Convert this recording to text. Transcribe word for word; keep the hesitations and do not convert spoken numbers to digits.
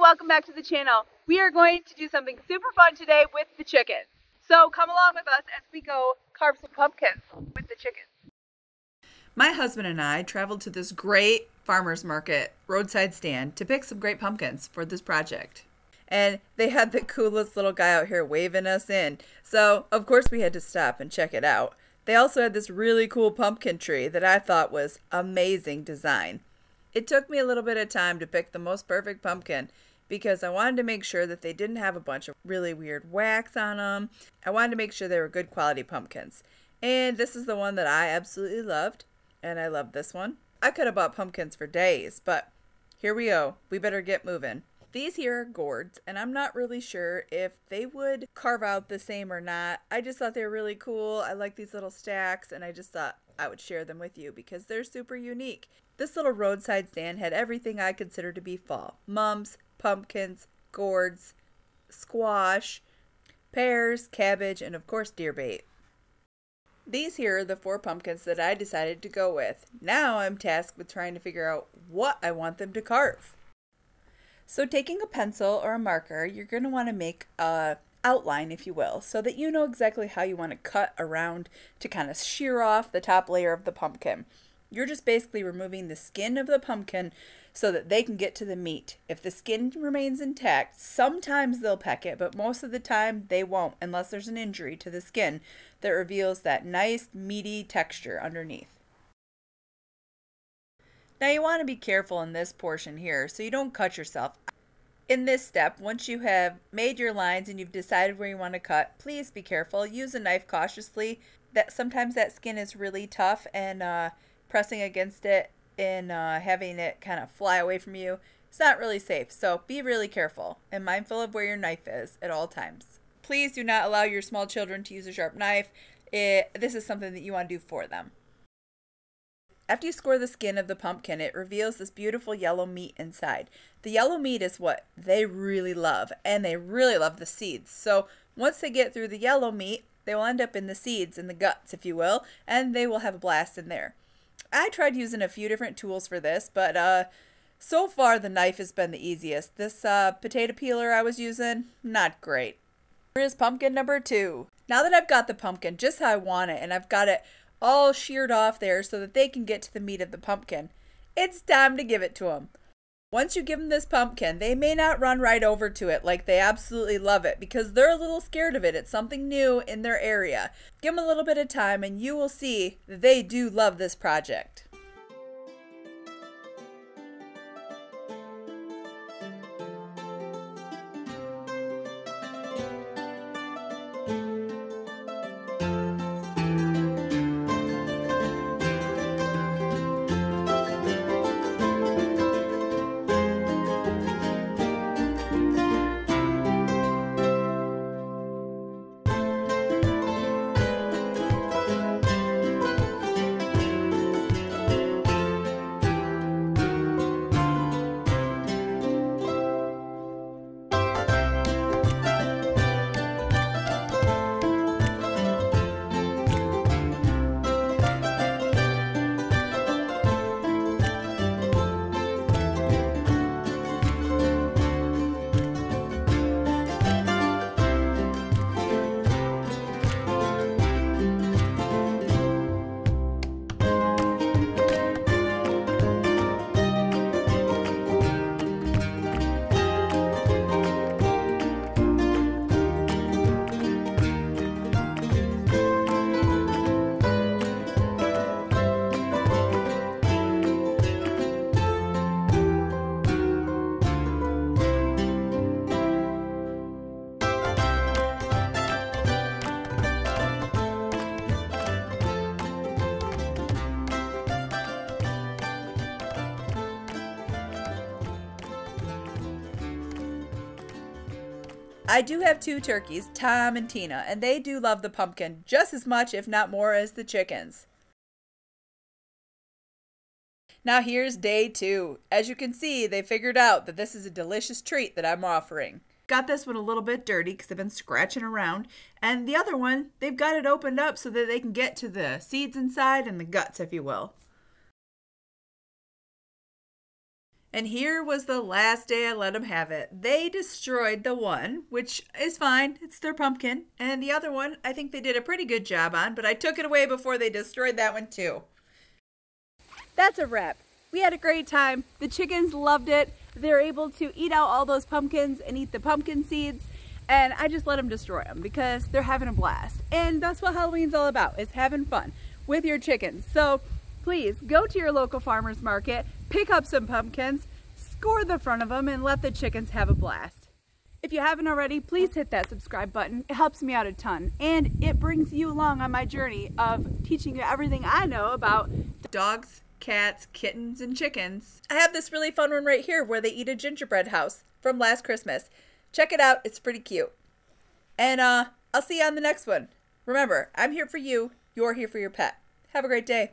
welcome back to the channel. We are going to do something super fun today with the chickens. So come along with us as we go carve some pumpkins with the chickens. My husband and I traveled to this great farmer's market roadside stand to pick some great pumpkins for this project. And they had the coolest little guy out here waving us in. So of course we had to stop and check it out. They also had this really cool pumpkin tree that I thought was amazing design. It took me a little bit of time to pick the most perfect pumpkin because I wanted to make sure that they didn't have a bunch of really weird wax on them. I wanted to make sure they were good quality pumpkins. And this is the one that I absolutely loved. And I love this one. I could have bought pumpkins for days, but here we go. We better get moving. These here are gourds, and I'm not really sure if they would carve out the same or not. I just thought they were really cool. I like these little stacks, and I just thought I would share them with you because they're super unique. This little roadside stand had everything I consider to be fall. Mums, pumpkins, gourds, squash, pears, cabbage, and of course deer bait. These here are the four pumpkins that I decided to go with. Now I'm tasked with trying to figure out what I want them to carve. So taking a pencil or a marker, you're going to want to make a outline, if you will, so that you know exactly how you want to cut around to kind of shear off the top layer of the pumpkin. You're just basically removing the skin of the pumpkin so that they can get to the meat. If the skin remains intact, sometimes they'll peck it, but most of the time they won't unless there's an injury to the skin that reveals that nice meaty texture underneath. Now you want to be careful in this portion here so you don't cut yourself. In this step, once you have made your lines and you've decided where you want to cut, please be careful. Use a knife cautiously. That sometimes that skin is really tough, and uh, pressing against it and uh, having it kind of fly away from you, it's not really safe. So be really careful and mindful of where your knife is at all times. Please do not allow your small children to use a sharp knife. It, this is something that you want to do for them. After you score the skin of the pumpkin, it reveals this beautiful yellow meat inside. The yellow meat is what they really love, and they really love the seeds. So once they get through the yellow meat, they will end up in the seeds, in the guts, if you will, and they will have a blast in there. I tried using a few different tools for this, but uh, so far the knife has been the easiest. This uh, potato peeler I was using, not great. Here is pumpkin number two. Now that I've got the pumpkin just how I want it, and I've got it all sheared off there so that they can get to the meat of the pumpkin, it's time to give it to them. Once you give them this pumpkin, they may not run right over to it like they absolutely love it because they're a little scared of it. It's something new in their area. Give them a little bit of time and you will see that they do love this project. I do have two turkeys, Tom and Tina, and they do love the pumpkin just as much, if not more, as the chickens. Now here's day two. As you can see, they figured out that this is a delicious treat that I'm offering. Got this one a little bit dirty because they've been scratching around, and the other one, they've got it opened up so that they can get to the seeds inside and the guts, if you will. And here was the last day I let them have it. They destroyed the one, which is fine. It's their pumpkin. And the other one, I think they did a pretty good job on, but I took it away before they destroyed that one too. That's a wrap. We had a great time. The chickens loved it. They're able to eat out all those pumpkins and eat the pumpkin seeds. And I just let them destroy them because they're having a blast. And that's what Halloween's all about, is having fun with your chickens. So please go to your local farmer's market, pick up some pumpkins, score the front of them, and let the chickens have a blast. If you haven't already, please hit that subscribe button. It helps me out a ton, and it brings you along on my journey of teaching you everything I know about dogs, cats, kittens, and chickens. I have this really fun one right here where they eat a gingerbread house from last Christmas. Check it out. It's pretty cute. And uh, I'll see you on the next one. Remember, I'm here for you. You're here for your pet. Have a great day.